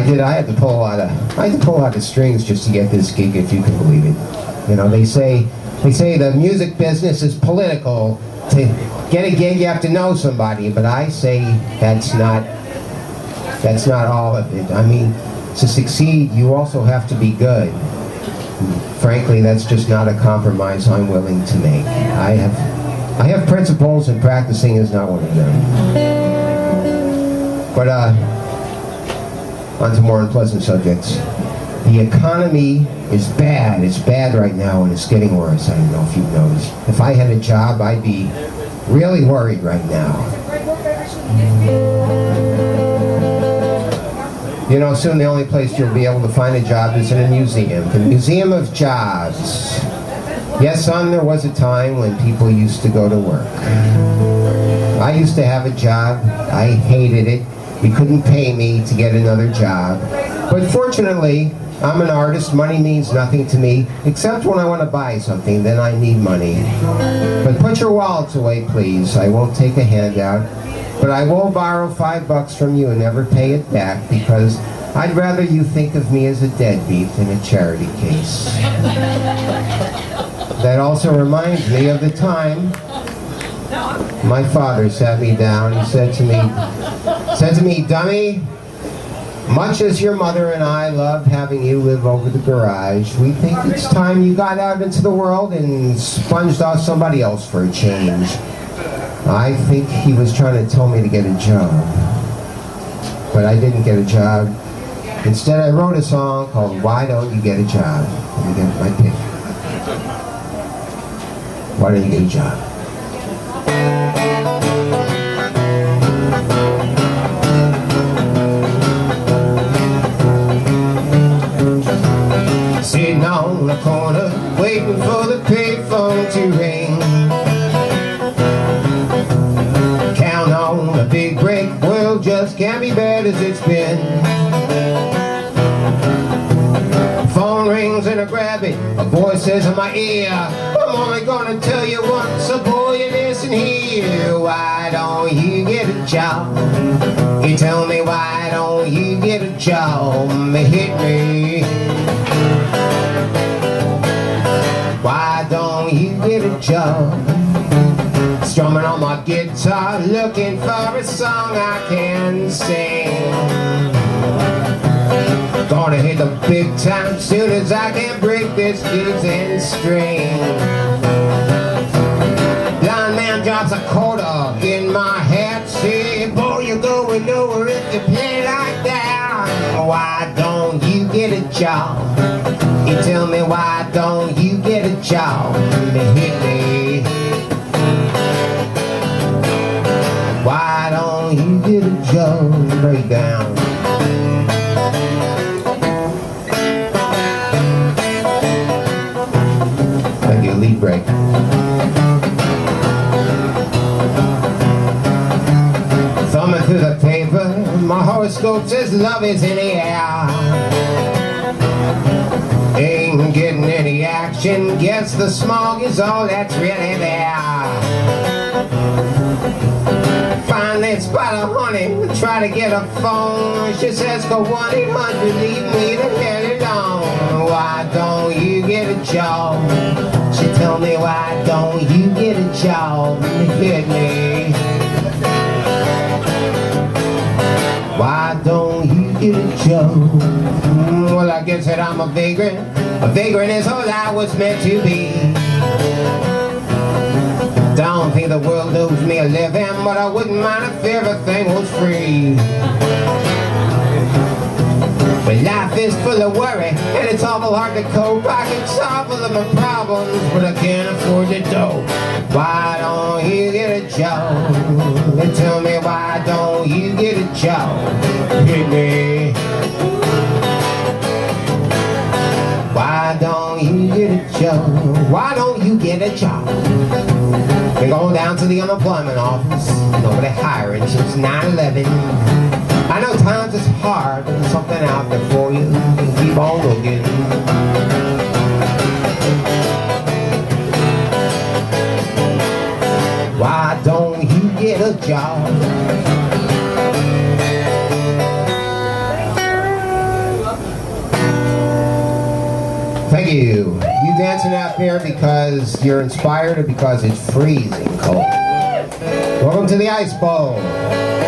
I did. I had to pull out of strings just to get this gig, if you can believe it. You know, they say the music business is political. To get a gig, you have to know somebody, but I say that's not all of it. I mean, to succeed, you also have to be good. Frankly, that's just not a compromise I'm willing to make. I have principles, and practicing is not one of them. But on to more unpleasant subjects. The economy is bad. It's bad right now, and it's getting worse. I don't know if you've noticed. If I had a job, I'd be really worried right now. You know, soon the only place you'll be able to find a job is in a museum. The Museum of Jobs. Yes, son, there was a time when people used to go to work. I used to have a job. I hated it. You couldn't pay me to get another job. But fortunately, I'm an artist. Money means nothing to me, except when I want to buy something, then I need money. But put your wallets away, please. I won't take a handout. But I will borrow $5 from you and never pay it back, because I'd rather you think of me as a deadbeat than a charity case. That also reminds me of the time my father sat me down and said to me, "Dummy, much as your mother and I love having you live over the garage, we think it's time you got out into the world and sponged off somebody else for a change." I think he was trying to tell me to get a job. But I didn't get a job. Instead, I wrote a song called "Why Don't You Get a Job?" Let me get my pick. Why don't you get a job? Sitting on the corner, waiting for the payphone to ring. Count on the big break, world just can't be bad as it's been. Phone rings and I grab it, a voice says in my ear, "I'm only gonna tell you once, so boy, you listen here. Why don't you get a job? You tell me, why don't you get a job? Hit me. Why don't you get a job?" Strumming on my guitar, looking for a song I can sing. Gonna hit the big time soon as I can break this gigs and string. Blind man drops a quarter in my hat, say, "Boy, you're going nowhere if you play like that. Why don't you get a job? You tell me, why don't you get a job? Hit me. Why don't you get a job?" Breakdown. Thank you. Lead break. Thumbing through the paper, my horoscope says love is in the air. Ain't getting any action, guess the smog is all that's really there. Finally spot a honey, try to get a phone. She says, "Go 1-800, leave me the hell alone." Why don't you get a job? She tell me, why don't you get a job? Hit me. Why don't you get a job? Well, I guess that I'm a vagrant. A vagrant is all I was meant to be. Don't think the world owes me a living, but I wouldn't mind if everything was free. But life is full of worry, and it's awful hard to cope. I can solve all of my problems, but I can't afford the dough. Why don't you get a job? They tell me, why don't you get a job? Hit me. Why don't you get a job? Why don't you get a job? They're going down to the unemployment office. Nobody hiring since 9/11. I know times is hard, but there's something out there for you. You can keep on looking. Why don't you get a job? you. You dancing out there because you're inspired or because it's freezing cold. Welcome to the Ice Bowl.